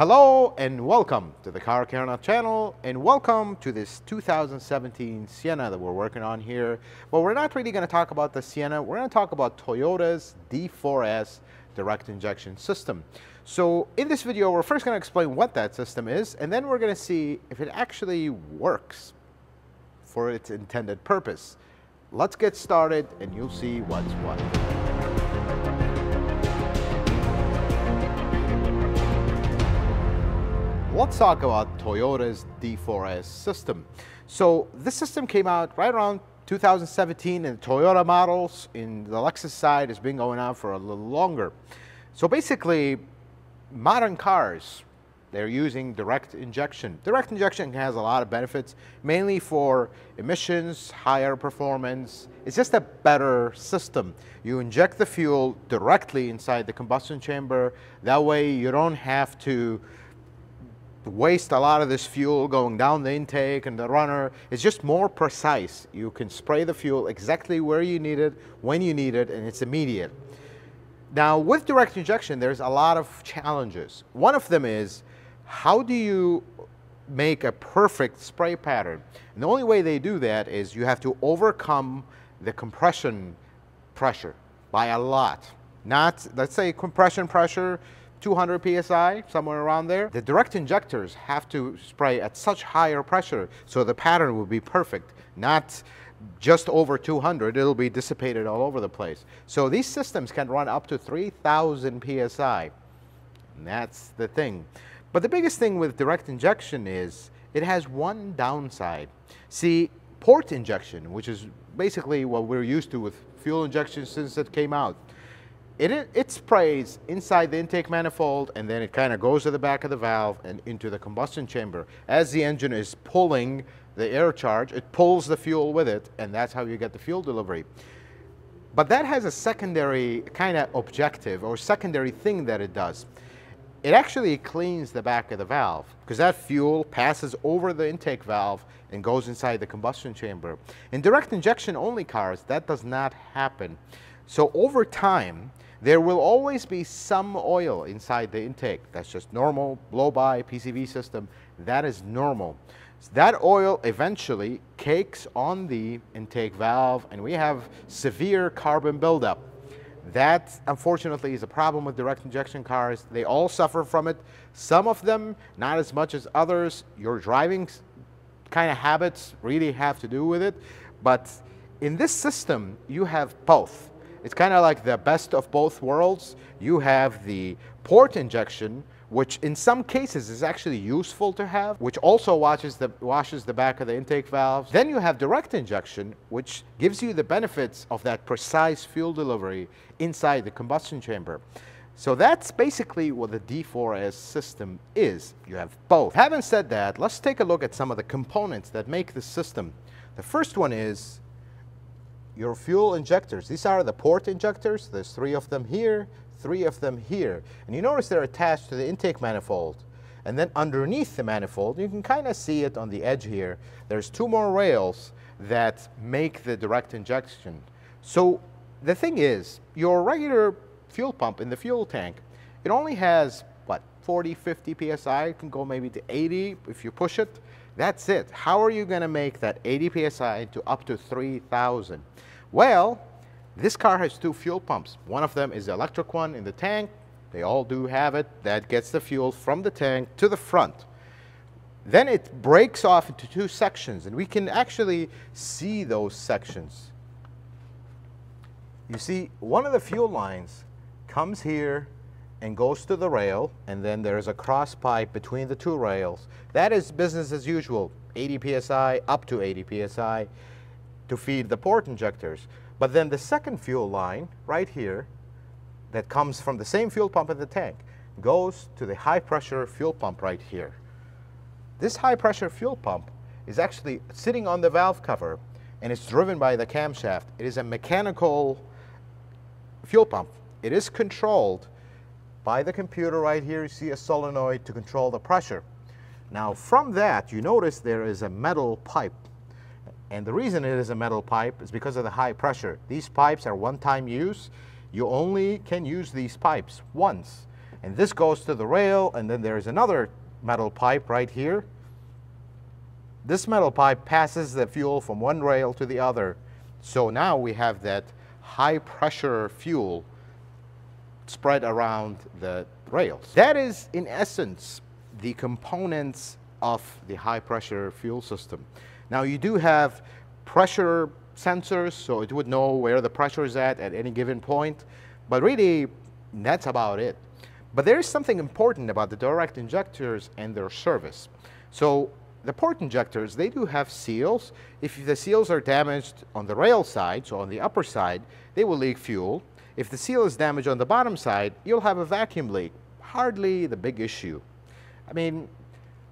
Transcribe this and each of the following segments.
Hello and welcome to the Car Care Nut channel, and welcome to this 2017 Sienna that we're working on here. But we're not really going to talk about the Sienna. We're going to talk about Toyota's D4S direct injection system. So in this video, we're first going to explain what that system is, and then we're going to see if it actually works for its intended purpose. Let's get started and you'll see what's what. Let's talk about Toyota's D4S system. So this system came out right around 2017, and Toyota models in the Lexus side has been going on for a little longer. So basically, modern cars, they're using direct injection. Direct injection has a lot of benefits, mainly for emissions, higher performance. It's just a better system. You inject the fuel directly inside the combustion chamber. That way you don't have to waste a lot of this fuel going down the intake and the runner. It's just more precise. You can spray the fuel exactly where you need it, when you need it, and it's immediate. Now, with direct injection, there's a lot of challenges. One of them is, how do you make a perfect spray pattern? And the only way they do that is you have to overcome the compression pressure by a lot. Not, let's say, compression pressure 200 psi, somewhere around there. The direct injectors have to spray at such higher pressure so the pattern will be perfect, not just over 200, it'll be dissipated all over the place. So these systems can run up to 3,000 psi, and that's the thing. But the biggest thing with direct injection is it has one downside. See, port injection, which is basically what we're used to with fuel injection since it came out, It sprays inside the intake manifold, and then it kind of goes to the back of the valve and into the combustion chamber. As the engine is pulling the air charge, it pulls the fuel with it, and that's how you get the fuel delivery. But that has a secondary kind of objective or secondary thing that it does. It actually cleans the back of the valve, because that fuel passes over the intake valve and goes inside the combustion chamber. In direct injection only cars, that does not happen. So over time, there will always be some oil inside the intake. That's just normal, blow-by, PCV system. That is normal. So that oil eventually cakes on the intake valve, and we have severe carbon buildup. That, unfortunately, is a problem with direct injection cars. They all suffer from it. Some of them, not as much as others. Your driving kind of habits really have to do with it. But in this system, you have both. It's kind of like the best of both worlds. You have the port injection, which in some cases is actually useful to have, which also washes the back of the intake valve. Then you have direct injection, which gives you the benefits of that precise fuel delivery inside the combustion chamber. So that's basically what the D4S system is. You have both. Having said that, let's take a look at some of the components that make the system. The first one is your fuel injectors. These are the port injectors. There's three of them here, three of them here. And you notice they're attached to the intake manifold. And then underneath the manifold, you can kind of see it on the edge here, there's two more rails that make the direct injection. So the thing is, your regular fuel pump in the fuel tank, it only has, what, 40, 50 psi? It can go maybe to 80 if you push it. That's it. How are you going to make that 80 psi to up to 3,000? Well, this car has two fuel pumps. One of them is the electric one in the tank. They all do have it. That gets the fuel from the tank to the front. Then it breaks off into two sections, and we can actually see those sections. You see, one of the fuel lines comes here and goes to the rail, and then there's a cross pipe between the two rails. That is business as usual, 80 psi, up to 80 psi, to feed the port injectors. But then the second fuel line, right here, that comes from the same fuel pump in the tank, goes to the high pressure fuel pump right here. This high pressure fuel pump is actually sitting on the valve cover, and it's driven by the camshaft. It is a mechanical fuel pump. It is controlled by the computer right here. You see a solenoid to control the pressure. Now from that, you notice there is a metal pipe. And the reason it is a metal pipe is because of the high pressure. These pipes are one-time use. You only can use these pipes once. and this goes to the rail, and then there's another metal pipe right here. This metal pipe passes the fuel from one rail to the other. So now we have that high pressure fuel spread around the rails. That is, in essence, the components of the high pressure fuel system. Now you do have pressure sensors, so it would know where the pressure is at any given point, but really that's about it. But there is something important about the direct injectors and their service. So the port injectors, they do have seals. If the seals are damaged on the rail side, so on the upper side, they will leak fuel. If the seal is damaged on the bottom side, you'll have a vacuum leak. Hardly the big issue. I mean,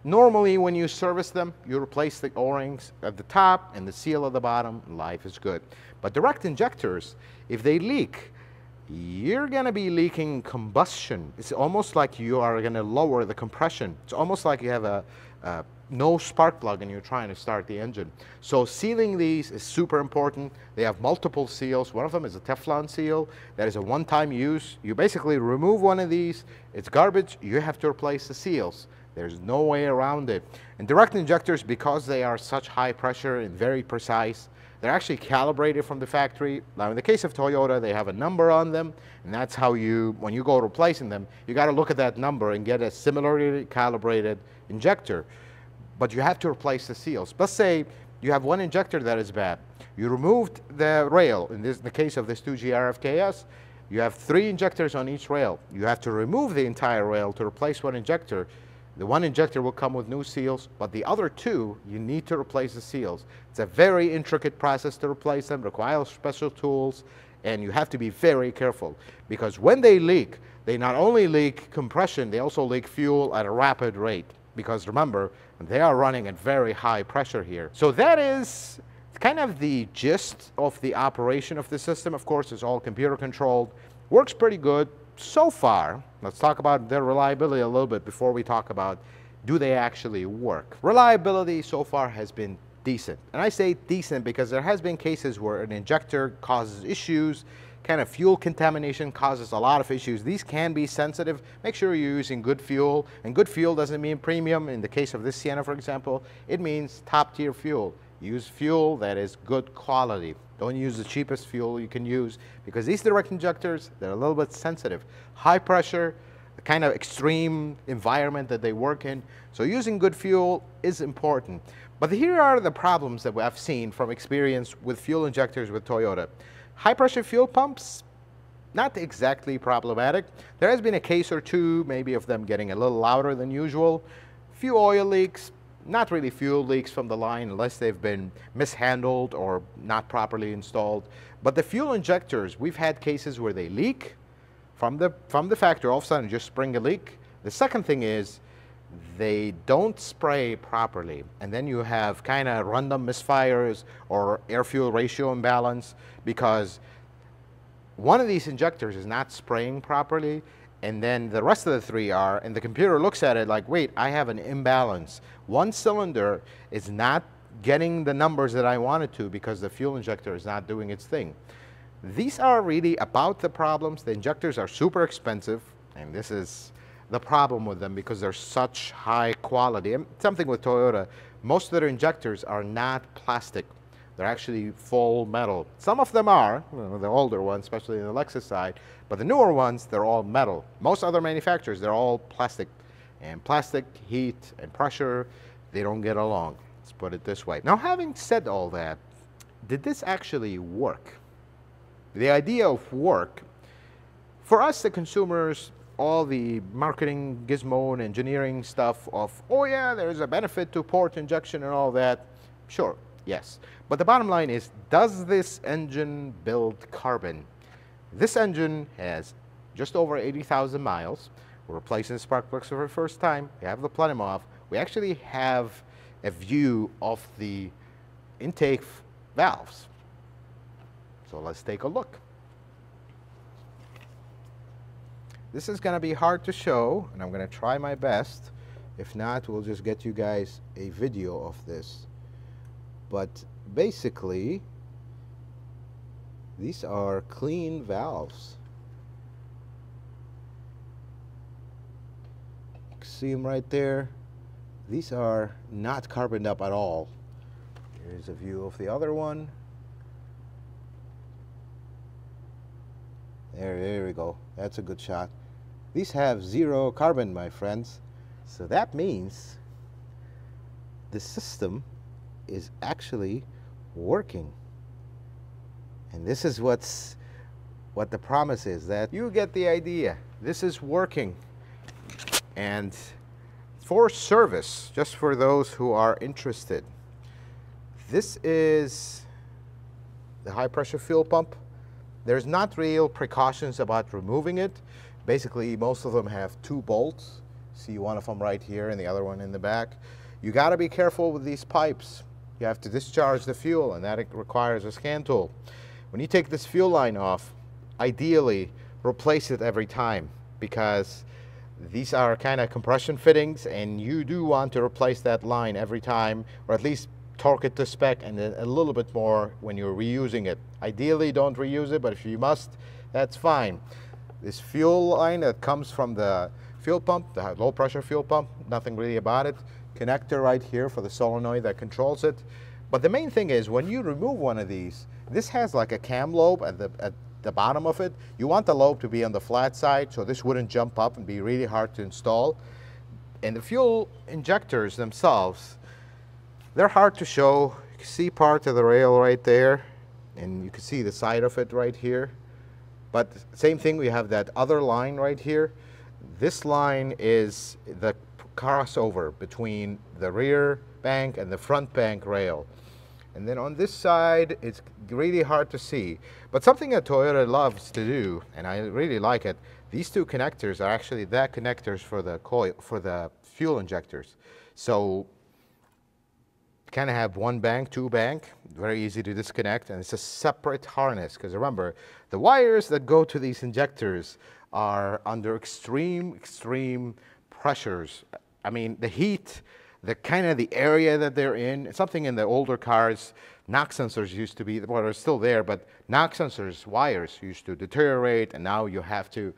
normally when you service them, you replace the O-rings at the top and the seal at the bottom, life is good. But direct injectors, if they leak, you're gonna be leaking combustion. It's almost like you are gonna lower the compression. It's almost like you have a no spark plug and you're trying to start the engine. So sealing these is super important. They have multiple seals. One of them is a Teflon seal. That is a one-time use. You basically remove one of these, it's garbage, you have to replace the seals. There's no way around it. And direct injectors, because they are such high pressure and very precise, they're actually calibrated from the factory. Now in the case of Toyota, they have a number on them, and that's how you, when you go replacing them, you gotta look at that number and get a similarly calibrated injector. But you have to replace the seals. Let's say you have one injector that is bad. You removed the rail. In the case of this 2G RFKS, you have 3 injectors on each rail. You have to remove the entire rail to replace one injector. The one injector will come with new seals, but the other 2, you need to replace the seals. It's a very intricate process to replace them, requires special tools, and you have to be very careful, because when they leak, they not only leak compression, they also leak fuel at a rapid rate, because remember, they are running at very high pressure here. So that is kind of the gist of the operation of the system. Of course, it's all computer controlled, works pretty good. So far, let's talk about their reliability a little bit before we talk about do they actually work. Reliability so far has been decent. And I say decent because there has been cases where an injector causes issues, kind of fuel contamination causes a lot of issues. These can be sensitive. Make sure you're using good fuel. And good fuel doesn't mean premium. In the case of this Sienna, for example, it means top tier fuel. Use fuel that is good quality. Don't use the cheapest fuel you can use, because these direct injectors, they're a little bit sensitive. High pressure, the kind of extreme environment that they work in. So using good fuel is important. But here are the problems that I've seen from experience with fuel injectors with Toyota. High pressure fuel pumps, not exactly problematic. There has been a case or two, maybe of them getting a little louder than usual. Few oil leaks. Not really fuel leaks from the line unless they've been mishandled or not properly installed. But the fuel injectors, we've had cases where they leak from the factory, all of a sudden just spring a leak. The second thing is they don't spray properly, and then you have kind of random misfires or air-fuel ratio imbalance, because one of these injectors is not spraying properly, and then the rest of the 3 are, and the computer looks at it like, wait, I have an imbalance. One cylinder is not getting the numbers that I wanted to because the fuel injector is not doing its thing. These are really about the problems. The injectors are super expensive, and this is the problem with them because they're such high quality. And something with Toyota, most of their injectors are not plastic. They're actually full metal. Some of them are, you know, the older ones, especially in the Lexus side, but the newer ones, they're all metal. Most other manufacturers, they're all plastic. And plastic, heat, and pressure, they don't get along. Let's put it this way. Now, having said all that, did this actually work? The idea of work, for us, the consumers, all the marketing gizmo and engineering stuff of, oh yeah, there's a benefit to port injection and all that, sure. Yes, but the bottom line is, does this engine build carbon? This engine has just over 80,000 miles. We're replacing the spark plugs for the first time. We have the plenum off. We actually have a view of the intake valves. So let's take a look. This is gonna be hard to show, and I'm gonna try my best. If not, we'll just get you guys a video of this. But basically, these are clean valves. see them right there. These are not carboned up at all. Here's a view of the other one. There we go. That's a good shot. These have zero carbon, my friends. So that means the system is actually working. And this is what the promise is, that you get the idea. This is working. And for service, just for those who are interested, this is the high pressure fuel pump. There's not real precautions about removing it. Basically, most of them have two bolts. See one of them right here and the other one in the back. You gotta be careful with these pipes. You have to discharge the fuel, and that requires a scan tool. When you take this fuel line off, ideally replace it every time, because these are kind of compression fittings and you do want to replace that line every time, or at least torque it to spec and a little bit more when you're reusing it. Ideally, don't reuse it, but if you must, that's fine. This fuel line that comes from the fuel pump, the low pressure fuel pump, nothing really about it. Connector right here for the solenoid that controls it. But the main thing is, when you remove one of these, this has like a cam lobe at the bottom of it. You want the lobe to be on the flat side so this wouldn't jump up and be really hard to install. And the fuel injectors themselves, they're hard to show. You can see part of the rail right there, and you can see the side of it right here. But same thing, we have that other line right here. This line is the crossover between the rear bank and the front bank rail. And then on this side, it's really hard to see. But something that Toyota loves to do, and I really like it, these two connectors are actually the connectors for the coil, for the fuel injectors. So kind of have one bank, two bank, very easy to disconnect, and it's a separate harness, because remember, the wires that go to these injectors are under extreme pressures. I mean, the heat, the kind of the area that they're in, something in the older cars, knock sensors used to be, well, they're still there, but knock sensors, wires used to deteriorate, and now you have to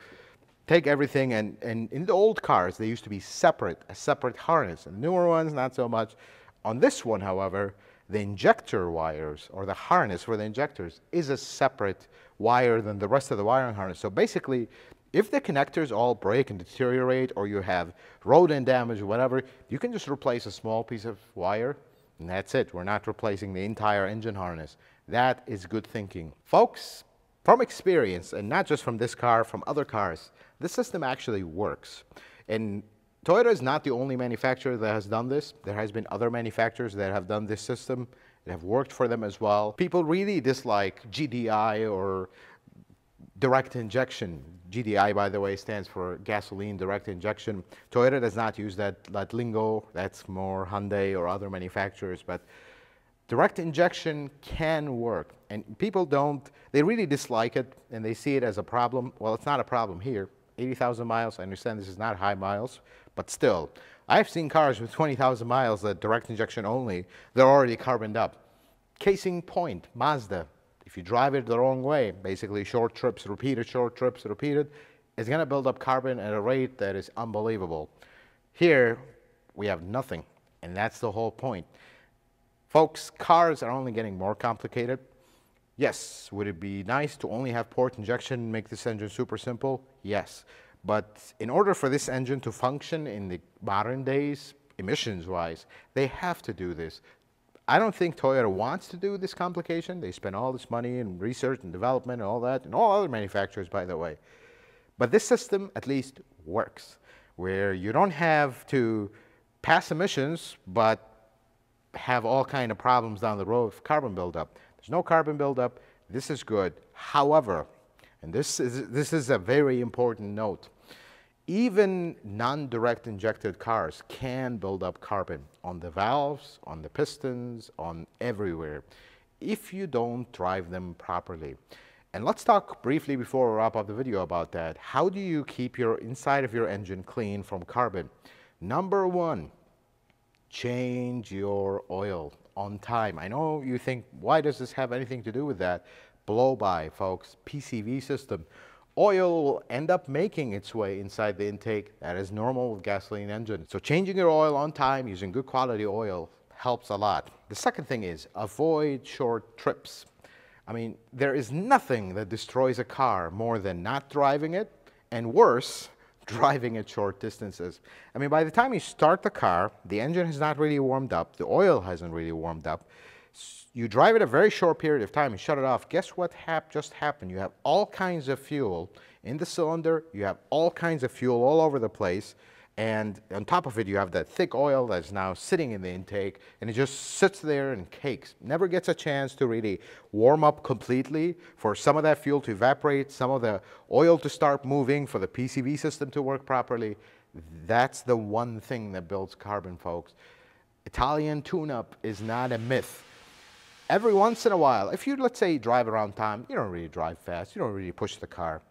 take everything, and in the old cars, they used to be separate, a separate harness, and the newer ones, not so much. On this one, however, the injector wires, or the harness for the injectors, is a separate wire than the rest of the wiring harness. So basically, if the connectors all break and deteriorate, or you have rodent damage or whatever, you can just replace a small piece of wire, and that's it. We're not replacing the entire engine harness. That is good thinking. Folks, from experience, and not just from this car, from other cars, this system actually works. And Toyota is not the only manufacturer that has done this. There has been other manufacturers that have done this system. It have worked for them as well. People really dislike GDI or direct injection. GDI, by the way, stands for gasoline direct injection. Toyota does not use that lingo. That's more Hyundai or other manufacturers, but direct injection can work. And people don't, they really dislike it and they see it as a problem. Well, it's not a problem here. 80,000 miles, I understand this is not high miles, but still. I've seen cars with 20,000 miles that direct injection only, they're already carboned up. Case in point, Mazda. If you drive it the wrong way, basically short trips, repeated, short trips, repeated, it's gonna build up carbon at a rate that is unbelievable. Here, we have nothing, and that's the whole point. Folks, cars are only getting more complicated. Yes, would it be nice to only have port injection and make this engine super simple? Yes, but in order for this engine to function in the modern days, emissions-wise, they have to do this. I don't think Toyota wants to do this complication. They spend all this money in research and development and all that, and all other manufacturers, by the way. But this system at least works, where you don't have to pass emissions, but have all kind of problems down the road with carbon buildup. There's no carbon buildup. This is good. However, and this is a very important note, even non-direct injected cars can build up carbon on the valves, on the pistons, on everywhere, if you don't drive them properly. And let's talk briefly before we wrap up the video about that. How do you keep your inside of your engine clean from carbon? Number one, change your oil on time. I know you think, why does this have anything to do with that? Blow by, folks. PCV system. oil will end up making its way inside the intake. That is normal with gasoline engines. So changing your oil on time using good quality oil helps a lot. The second thing is avoid short trips. I mean, there is nothing that destroys a car more than not driving it, and worse, driving at short distances. I mean, by the time you start the car, the engine has not really warmed up, the oil hasn't really warmed up. You drive it a very short period of time, you shut it off. Guess what just happened? You have all kinds of fuel in the cylinder, you have all kinds of fuel all over the place, and on top of it, you have that thick oil that's now sitting in the intake, and it just sits there and cakes. Never gets a chance to really warm up completely, for some of that fuel to evaporate, some of the oil to start moving, for the PCV system to work properly. That's the one thing that builds carbon, folks. Italian tune-up is not a myth. Every once in a while, if you, let's say, drive around town, you don't really drive fast, you don't really push the car.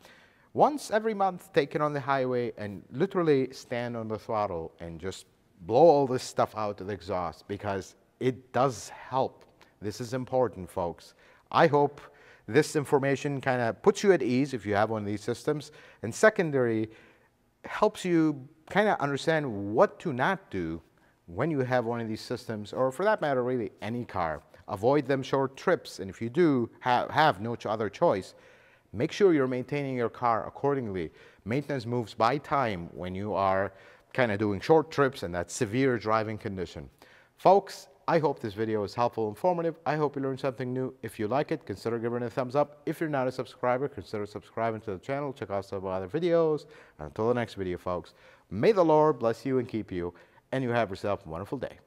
Once every month, take it on the highway and literally stand on the throttle and just blow all this stuff out of the exhaust, because it does help. This is important, folks. I hope this information kind of puts you at ease if you have one of these systems, and secondary, helps you kind of understand what to not do when you have one of these systems, or for that matter, really any car. Avoid them short trips, and if you do have no other choice, make sure you're maintaining your car accordingly. Maintenance moves by time when you are kind of doing short trips and that severe driving condition. Folks, I hope this video is helpful and informative. I hope you learned something new. If you like it, consider giving it a thumbs up. If you're not a subscriber, consider subscribing to the channel. Check out some other videos. And until the next video, folks, may the Lord bless you and keep you, and you have yourself a wonderful day.